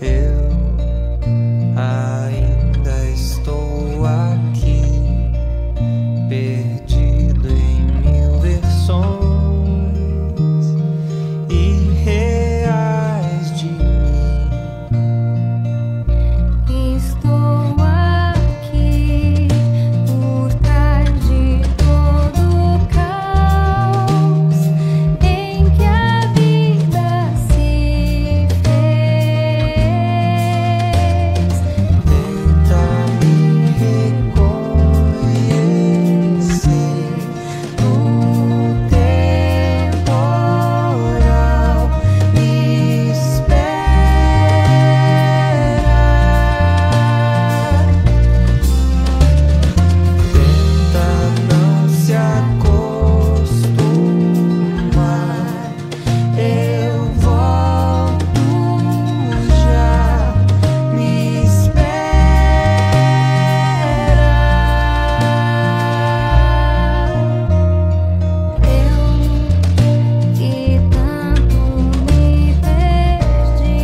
Eu ainda estou aqui, perdido em mil versões irreais de mim. Estou aqui por trás de todo o caos em que a vida se fez. Tenta me reconhecer no temporal, me espera. Tenta não se acostumar, eu volto já, me espera. Eu que tanto me perdi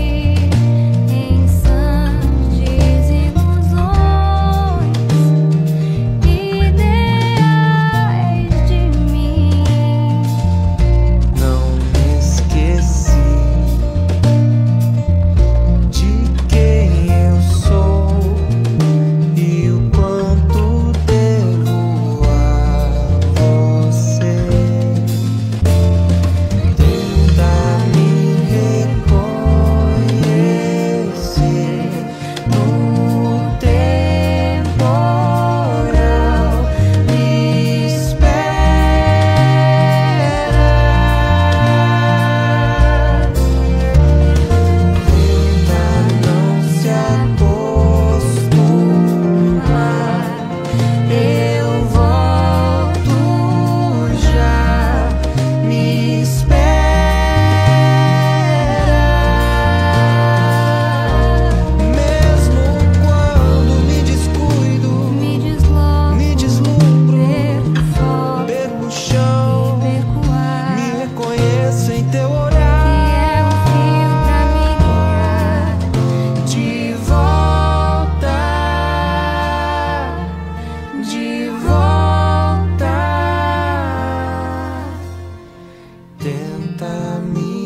em sãs desilusões, ideais de mim. Não me esqueci de quem eu sou e o quanto devo a você. Tenta me reconhecer no temporal, me espera. Tenta não se acostumar, eu volto já, me espera. Mesmo quando me descuido, me desloco, me deslumbro, perco o foco, perco o chão, perco o ar, me reconheço em teu olhar. E é o fio pra me guiar de volta, de volta. Tenta me